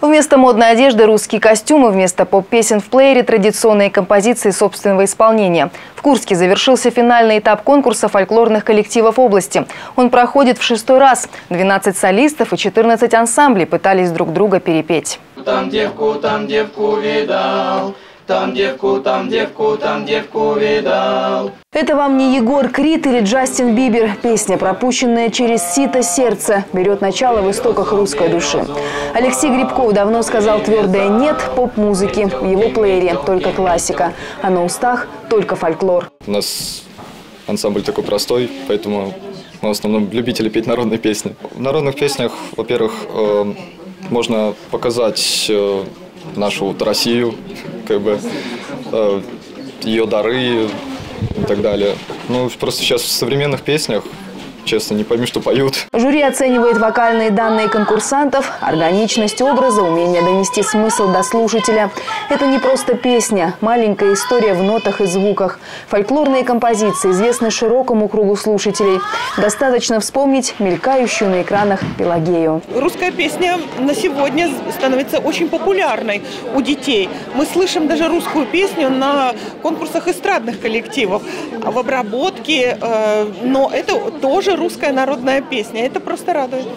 Вместо модной одежды – русские костюмы, вместо поп-песен в плеере – традиционные композиции собственного исполнения. В Курске завершился финальный этап конкурса фольклорных коллективов области. Он проходит в 6-й раз. 12 солистов и 14 ансамблей пытались друг друга перепеть. Там девку видал. Там девку, видал. Это вам не Егор Крид или Джастин Бибер. Песня, пропущенная через сито сердца, берет начало в истоках русской души. Алексей Грибков давно сказал твердое «нет» поп-музыке. В его плеере только классика, а на устах только фольклор. У нас ансамбль такой простой, поэтому мы в основном любители петь народные песни. В народных песнях, во-первых, можно показать нашу вот Россию, как бы, ее дары и так далее. Ну, просто сейчас в современных песнях, честно, не пойми, что поют. Жюри оценивает вокальные данные конкурсантов, органичность образа, умение донести смысл до слушателя. Это не просто песня, маленькая история в нотах и звуках. Фольклорные композиции известны широкому кругу слушателей. Достаточно вспомнить мелькающую на экранах Пелагею. Русская песня на сегодня становится очень популярной у детей. Мы слышим даже русскую песню на конкурсах эстрадных коллективов, в обработке, но это тоже русская народная песня. Это просто радует.